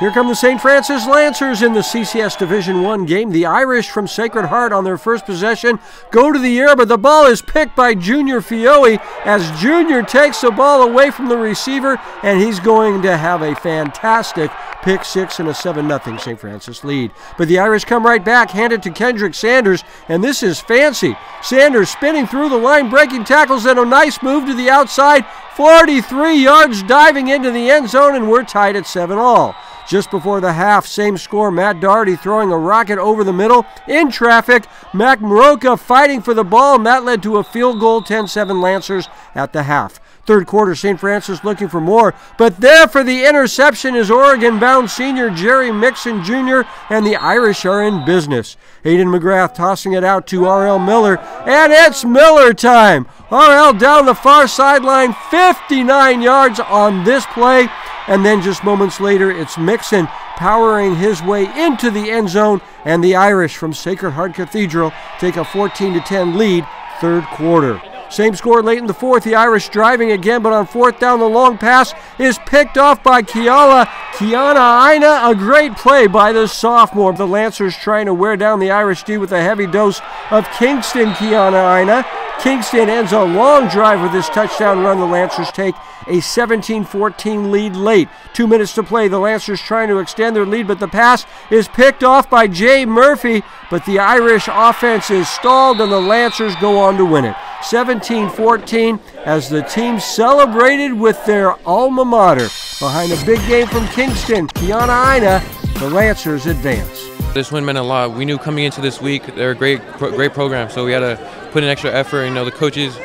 Here come the St. Francis Lancers in the CCS Division 1 game. The Irish from Sacred Heart on their first possession go to the air, but the ball is picked by Junior Fee-oh-ee as Jr. takes the ball away from the receiver, and he's going to have a fantastic pick six and a 7-0 St. Francis lead. But the Irish come right back, hand it to Kendric Sanders, and this is fancy. Sanders spinning through the line, breaking tackles, and a nice move to the outside. 43 yards diving into the end zone, and we're tied at 7-all. Just before the half, same score, Matt Dougherty throwing a rocket over the middle. In traffic, Mac Mrowka fighting for the ball, and that led to a field goal, 10-7 Lancers at the half. Third quarter, St. Francis looking for more, but there for the interception is Oregon-bound senior Jerry Mixon, Jr., and the Irish are in business. Aidan McGrath tossing it out to R.L. Miller, and it's Miller time! R.L. down the far sideline, 59 yards on this play. And then just moments later, it's Mixon powering his way into the end zone, and the Irish from Sacred Heart Cathedral take a 14-10 lead third quarter. Same score late in the fourth, the Irish driving again, but on fourth down, the long pass is picked off by Kiala Keanaaina. A great play by the sophomore. The Lancers trying to wear down the Irish D with a heavy dose of Kingston Keanaaina. Kingston ends a long drive with this touchdown run. The Lancers take a 17-14 lead late. 2 minutes to play. The Lancers trying to extend their lead, but the pass is picked off by Jay Murphy. But the Irish offense is stalled, and the Lancers go on to win it. 17-14 as the team celebrated with their alma mater. Behind a big game from Kingston Keanaaina, the Lancers advance. This win meant a lot. We knew coming into this week they're a great program, so we had to put in extra effort. You know, the coaches,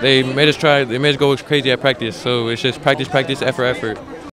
they made us go crazy at practice. So it's just practice, practice, effort, effort.